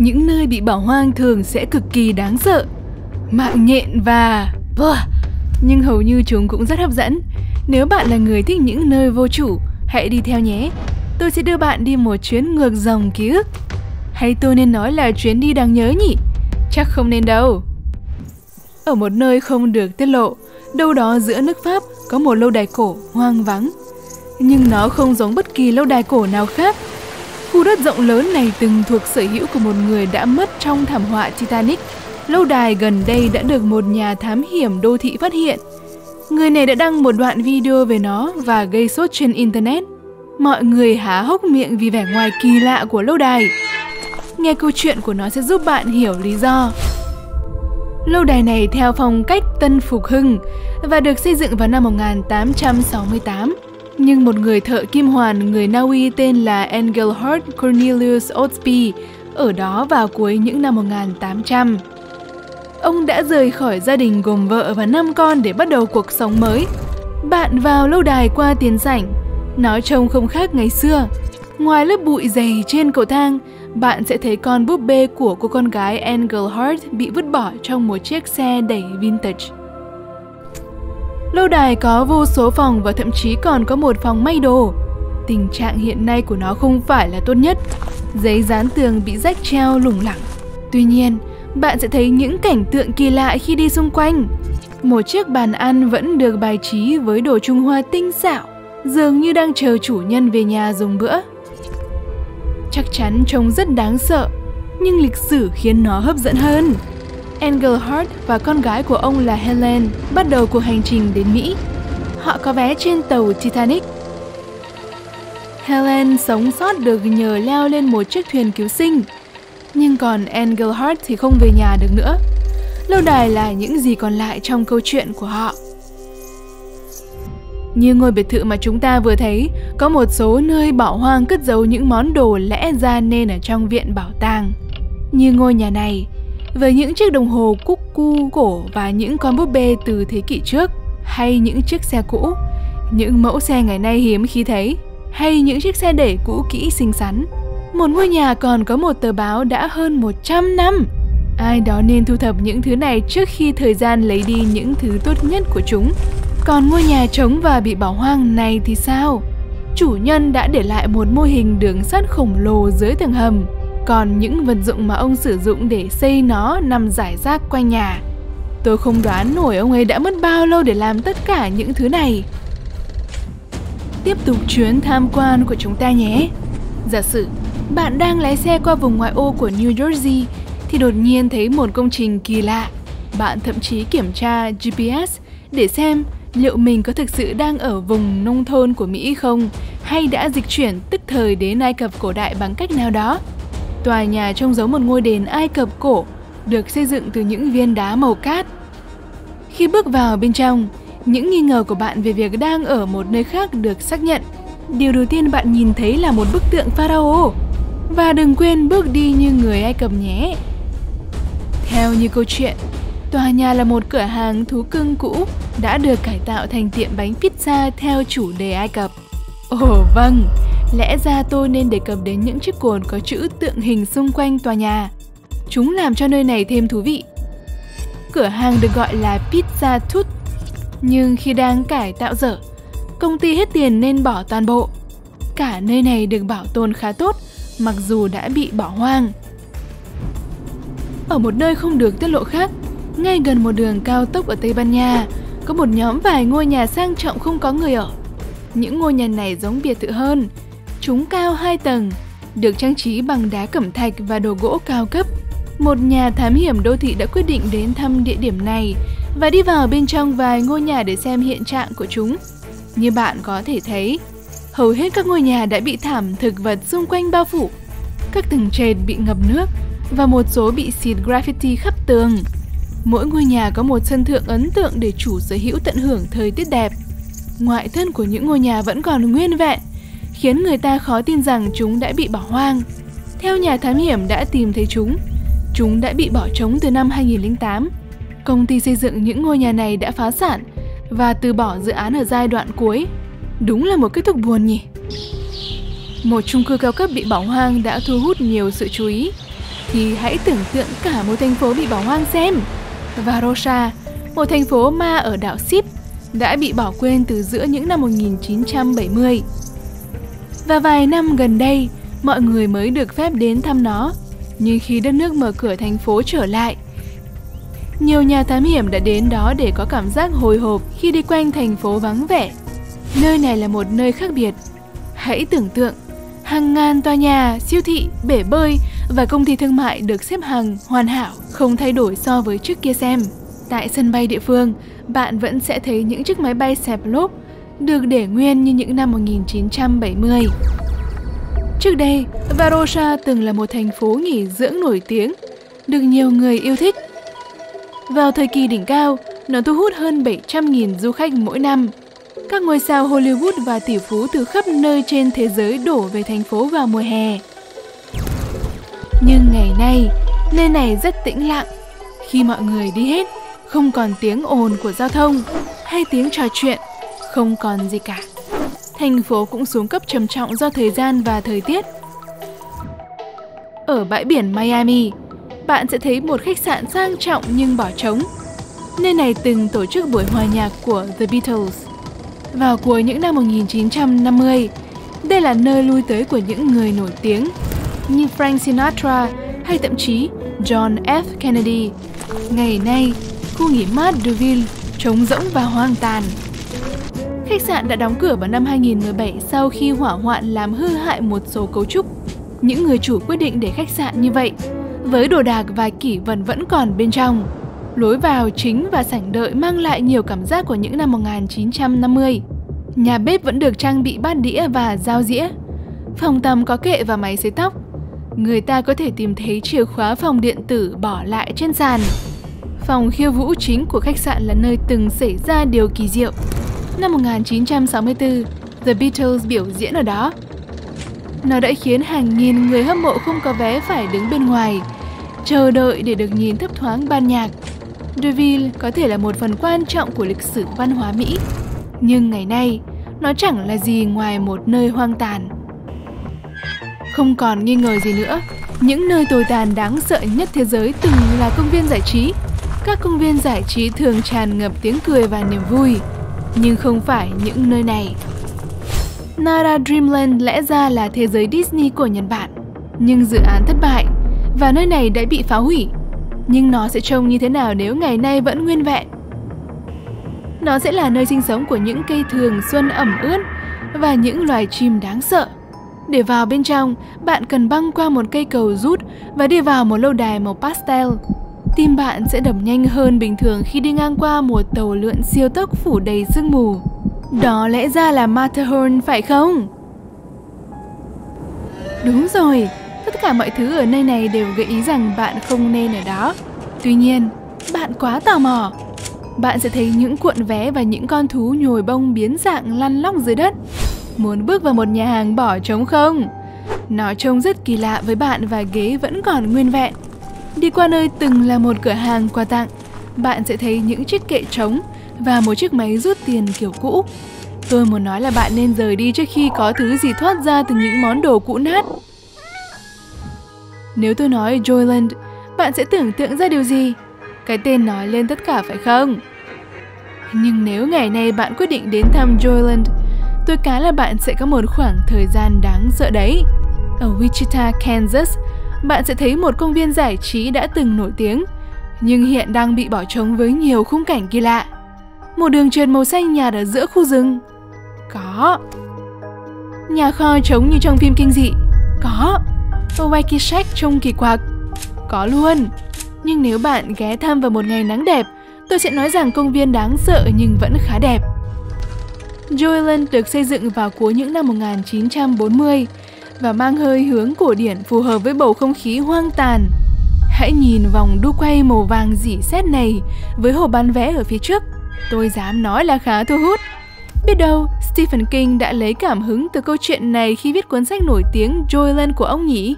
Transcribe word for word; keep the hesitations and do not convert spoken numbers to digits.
những nơi bị bỏ hoang thường sẽ cực kỳ đáng sợ, mạng nhện và... nhưng hầu như chúng cũng rất hấp dẫn. Nếu bạn là người thích những nơi vô chủ, hãy đi theo nhé. Tôi sẽ đưa bạn đi một chuyến ngược dòng ký ức. Hay tôi nên nói là chuyến đi đáng nhớ nhỉ? Chắc không nên đâu. Ở một nơi không được tiết lộ, đâu đó giữa nước Pháp có một lâu đài cổ hoang vắng. Nhưng nó không giống bất kỳ lâu đài cổ nào khác. Khu đất rộng lớn này từng thuộc sở hữu của một người đã mất trong thảm họa Titanic. Lâu đài gần đây đã được một nhà thám hiểm đô thị phát hiện. Người này đã đăng một đoạn video về nó và gây sốt trên Internet. Mọi người há hốc miệng vì vẻ ngoài kỳ lạ của lâu đài. Nghe câu chuyện của nó sẽ giúp bạn hiểu lý do. Lâu đài này theo phong cách Tân Phục Hưng và được xây dựng vào năm một nghìn tám trăm sáu mươi tám. Nhưng một người thợ kim hoàn người Na Uy tên là Engelhard Cornelius Oldspie ở đó vào cuối những năm một nghìn tám trăm. Ông đã rời khỏi gia đình gồm vợ và năm con để bắt đầu cuộc sống mới. Bạn vào lâu đài qua tiền sảnh, nó trông không khác ngày xưa. Ngoài lớp bụi dày trên cầu thang, bạn sẽ thấy con búp bê của cô con gái Engelhard bị vứt bỏ trong một chiếc xe đẩy vintage. Lâu đài có vô số phòng và thậm chí còn có một phòng may đồ. Tình trạng hiện nay của nó không phải là tốt nhất. Giấy dán tường bị rách treo lủng lẳng. Tuy nhiên, bạn sẽ thấy những cảnh tượng kỳ lạ khi đi xung quanh. Một chiếc bàn ăn vẫn được bài trí với đồ Trung Hoa tinh xảo, dường như đang chờ chủ nhân về nhà dùng bữa. Chắc chắn trông rất đáng sợ, nhưng lịch sử khiến nó hấp dẫn hơn. Engelhard và con gái của ông là Helen bắt đầu cuộc hành trình đến Mỹ. Họ có vé trên tàu Titanic. Helen sống sót được nhờ leo lên một chiếc thuyền cứu sinh. Nhưng còn Engelhard thì không về nhà được nữa. Lâu đài là những gì còn lại trong câu chuyện của họ. Như ngôi biệt thự mà chúng ta vừa thấy, có một số nơi bỏ hoang cất giấu những món đồ lẽ ra nên ở trong viện bảo tàng. Như ngôi nhà này, với những chiếc đồng hồ cúc cu cổ và những con búp bê từ thế kỷ trước, hay những chiếc xe cũ, những mẫu xe ngày nay hiếm khi thấy, hay những chiếc xe đẩy cũ kỹ xinh xắn. Một ngôi nhà còn có một tờ báo đã hơn một trăm năm. Ai đó nên thu thập những thứ này trước khi thời gian lấy đi những thứ tốt nhất của chúng. Còn ngôi nhà trống và bị bỏ hoang này thì sao? Chủ nhân đã để lại một mô hình đường sắt khổng lồ dưới tầng hầm. Còn những vật dụng mà ông sử dụng để xây nó nằm rải rác quanh nhà. Tôi không đoán nổi ông ấy đã mất bao lâu để làm tất cả những thứ này. Tiếp tục chuyến tham quan của chúng ta nhé. Giả sử bạn đang lái xe qua vùng ngoại ô của New Jersey thì đột nhiên thấy một công trình kỳ lạ. Bạn thậm chí kiểm tra giê pê ét để xem liệu mình có thực sự đang ở vùng nông thôn của Mỹ không, hay đã dịch chuyển tức thời đến Ai Cập cổ đại bằng cách nào đó. Tòa nhà trông giống một ngôi đền Ai Cập cổ, được xây dựng từ những viên đá màu cát. Khi bước vào bên trong, những nghi ngờ của bạn về việc đang ở một nơi khác được xác nhận. Điều đầu tiên bạn nhìn thấy là một bức tượng pharaoh. Và đừng quên bước đi như người Ai Cập nhé. Theo như câu chuyện, tòa nhà là một cửa hàng thú cưng cũ đã được cải tạo thành tiệm bánh pizza theo chủ đề Ai Cập. Ồ vâng, lẽ ra tôi nên đề cập đến những chiếc cột có chữ tượng hình xung quanh tòa nhà. Chúng làm cho nơi này thêm thú vị. Cửa hàng được gọi là Pizza Hut, nhưng khi đang cải tạo dở, công ty hết tiền nên bỏ toàn bộ. Cả nơi này được bảo tồn khá tốt, mặc dù đã bị bỏ hoang. Ở một nơi không được tiết lộ khác, ngay gần một đường cao tốc ở Tây Ban Nha, có một nhóm vài ngôi nhà sang trọng không có người ở. Những ngôi nhà này giống biệt thự hơn. Chúng cao hai tầng, được trang trí bằng đá cẩm thạch và đồ gỗ cao cấp. Một nhà thám hiểm đô thị đã quyết định đến thăm địa điểm này và đi vào bên trong vài ngôi nhà để xem hiện trạng của chúng. Như bạn có thể thấy, hầu hết các ngôi nhà đã bị thảm thực vật xung quanh bao phủ. Các tầng trệt bị ngập nước và một số bị xịt graffiti khắp tường. Mỗi ngôi nhà có một sân thượng ấn tượng để chủ sở hữu tận hưởng thời tiết đẹp. Ngoại thân của những ngôi nhà vẫn còn nguyên vẹn, khiến người ta khó tin rằng chúng đã bị bỏ hoang. Theo nhà thám hiểm đã tìm thấy chúng, chúng đã bị bỏ trống từ năm hai nghìn không trăm lẻ tám. Công ty xây dựng những ngôi nhà này đã phá sản và từ bỏ dự án ở giai đoạn cuối. Đúng là một kết thúc buồn nhỉ? Một chung cư cao cấp bị bỏ hoang đã thu hút nhiều sự chú ý. thì hãy tưởng tượng cả một thành phố bị bỏ hoang xem. Varosha, một thành phố ma ở đảo Sip, đã bị bỏ quên từ giữa những năm một nghìn chín trăm bảy mươi. Và vài năm gần đây, mọi người mới được phép đến thăm nó. Nhưng khi đất nước mở cửa thành phố trở lại, nhiều nhà thám hiểm đã đến đó để có cảm giác hồi hộp khi đi quanh thành phố vắng vẻ. Nơi này là một nơi khác biệt. Hãy tưởng tượng, hàng ngàn tòa nhà, siêu thị, bể bơi và công ty thương mại được xếp hàng hoàn hảo, không thay đổi so với trước kia xem. Tại sân bay địa phương, bạn vẫn sẽ thấy những chiếc máy bay xẹp lốp được để nguyên như những năm một nghìn chín trăm bảy mươi. Trước đây, Varosha từng là một thành phố nghỉ dưỡng nổi tiếng, được nhiều người yêu thích. Vào thời kỳ đỉnh cao, nó thu hút hơn bảy trăm nghìn du khách mỗi năm. Các ngôi sao Hollywood và tỷ phú từ khắp nơi trên thế giới đổ về thành phố vào mùa hè. Nhưng ngày nay, nơi này rất tĩnh lặng. Khi mọi người đi hết, không còn tiếng ồn của giao thông hay tiếng trò chuyện, không còn gì cả. Thành phố cũng xuống cấp trầm trọng do thời gian và thời tiết. Ở bãi biển Miami, bạn sẽ thấy một khách sạn sang trọng nhưng bỏ trống. Nơi này từng tổ chức buổi hòa nhạc của The Beatles. Vào cuối những năm một nghìn chín trăm năm mươi, đây là nơi lui tới của những người nổi tiếng như Frank Sinatra hay thậm chí John F. Kennedy. Ngày nay, khu nghỉ mát Deauville trống rỗng và hoang tàn. Khách sạn đã đóng cửa vào năm hai nghìn mười bảy sau khi hỏa hoạn làm hư hại một số cấu trúc. Những người chủ quyết định để khách sạn như vậy, với đồ đạc và kỷ vật vẫn còn bên trong. Lối vào chính và sảnh đợi mang lại nhiều cảm giác của những năm một nghìn chín trăm năm mươi. Nhà bếp vẫn được trang bị bát đĩa và dao dĩa. Phòng tắm có kệ và máy sấy tóc. Người ta có thể tìm thấy chìa khóa phòng điện tử bỏ lại trên sàn. Phòng khiêu vũ chính của khách sạn là nơi từng xảy ra điều kỳ diệu. Năm một nghìn chín trăm sáu mươi tư, The Beatles biểu diễn ở đó. Nó đã khiến hàng nghìn người hâm mộ không có vé phải đứng bên ngoài, chờ đợi để được nhìn thấp thoáng ban nhạc. Deauville có thể là một phần quan trọng của lịch sử văn hóa Mỹ, nhưng ngày nay, nó chẳng là gì ngoài một nơi hoang tàn. Không còn nghi ngờ gì nữa, những nơi tồi tàn đáng sợ nhất thế giới từng là công viên giải trí. Các công viên giải trí thường tràn ngập tiếng cười và niềm vui, nhưng không phải những nơi này. Nara Dreamland lẽ ra là thế giới Disney của Nhật Bản, nhưng dự án thất bại và nơi này đã bị phá hủy. Nhưng nó sẽ trông như thế nào nếu ngày nay vẫn nguyên vẹn? Nó sẽ là nơi sinh sống của những cây thường xuân ẩm ướt và những loài chim đáng sợ. Để vào bên trong, bạn cần băng qua một cây cầu rút và đi vào một lâu đài màu pastel. Tim bạn sẽ đập nhanh hơn bình thường khi đi ngang qua một tàu lượn siêu tốc phủ đầy sương mù. Đó lẽ ra là Matterhorn phải không? Đúng rồi, tất cả mọi thứ ở nơi này đều gợi ý rằng bạn không nên ở đó. Tuy nhiên, bạn quá tò mò. Bạn sẽ thấy những cuộn vé và những con thú nhồi bông biến dạng lăn lóc dưới đất. Muốn bước vào một nhà hàng bỏ trống không? Nó trông rất kỳ lạ với bạn và ghế vẫn còn nguyên vẹn. Đi qua nơi từng là một cửa hàng quà tặng, bạn sẽ thấy những chiếc kệ trống và một chiếc máy rút tiền kiểu cũ. Tôi muốn nói là bạn nên rời đi trước khi có thứ gì thoát ra từ những món đồ cũ nát. Nếu tôi nói Joyland, bạn sẽ tưởng tượng ra điều gì? Cái tên nói lên tất cả phải không? Nhưng nếu ngày nay bạn quyết định đến thăm Joyland, tôi cá là bạn sẽ có một khoảng thời gian đáng sợ đấy. Ở Wichita, Kansas, bạn sẽ thấy một công viên giải trí đã từng nổi tiếng, nhưng hiện đang bị bỏ trống với nhiều khung cảnh kỳ lạ. Một đường trượt màu xanh nhạt ở giữa khu rừng. Có. Nhà kho trống như trong phim kinh dị. Có. Wacky Shack trông kỳ quặc. Có luôn. Nhưng nếu bạn ghé thăm vào một ngày nắng đẹp, tôi sẽ nói rằng công viên đáng sợ nhưng vẫn khá đẹp. Joyland được xây dựng vào cuối những năm một nghìn chín trăm bốn mươi và mang hơi hướng cổ điển phù hợp với bầu không khí hoang tàn. Hãy nhìn vòng đu quay màu vàng rỉ sét này với hồ bán vé ở phía trước. Tôi dám nói là khá thu hút. Biết đâu, Stephen King đã lấy cảm hứng từ câu chuyện này khi viết cuốn sách nổi tiếng Joyland của ông nhỉ?